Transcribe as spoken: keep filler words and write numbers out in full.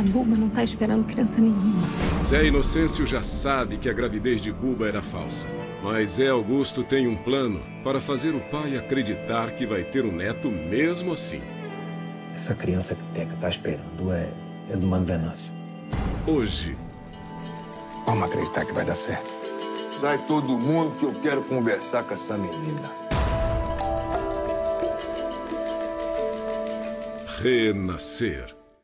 A Buba não tá esperando criança nenhuma. Zé Inocêncio já sabe que a gravidez de Buba era falsa. Mas Zé Augusto tem um plano para fazer o pai acreditar que vai ter um neto mesmo assim. Essa criança que Teca tá esperando é, é do Mano Venâncio. Hoje. Vamos acreditar que vai dar certo. Sai todo mundo que eu quero conversar com essa menina. Renascer.